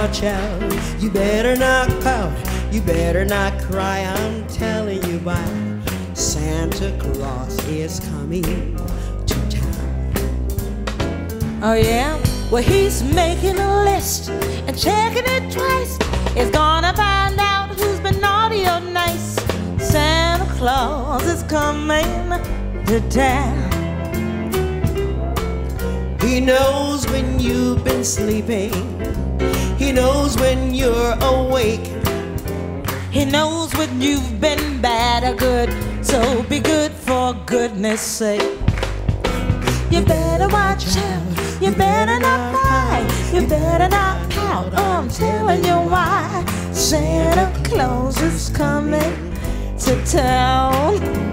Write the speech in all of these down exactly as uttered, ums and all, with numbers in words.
watch out. You better not pout, you better not cry. I'm telling you why, Santa Claus is coming to town. Oh yeah? Well, he's making a list and checking it twice. He's gonna find out who's been naughty or nice. Santa Claus is coming to town. He knows when you've been sleeping. He knows when you're awake. He knows when you've been bad or good. So be good for goodness sake. You better watch out. You better not cry. You better not pout. I'm telling you why. Santa Claus is coming to town.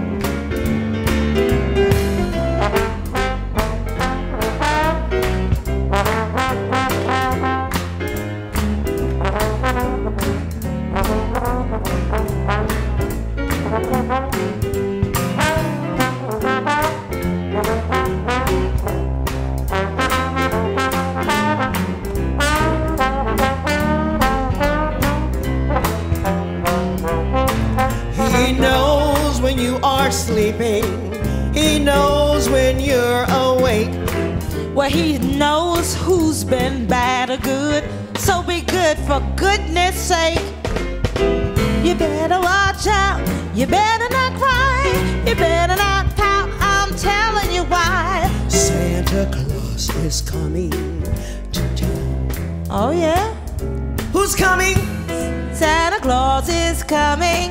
He knows when you are sleeping. He knows when you're awake. Well, he knows who's been bad or good. So be good for goodness sake. You better watch out. You better not cry. You better not pout. I'm telling you why. Santa Claus is coming to town. Oh yeah? Who's coming? Santa Claus is coming.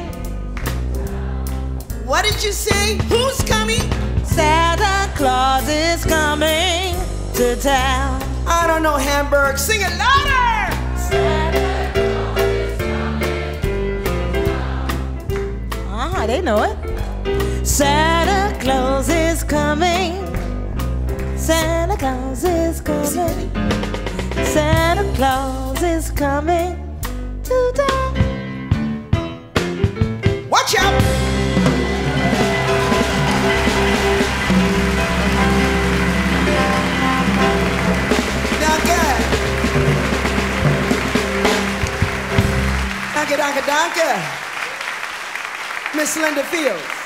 What did you say? Who's coming? Santa Claus is coming to town. I don't know, Hamburg. Sing it louder! Santa Claus is coming to town. Ah, they know it. Santa Claus is coming. Santa Claus is coming. Santa Claus is coming to town. Watch out! Danke, danke, danke. Miss Linda Fields.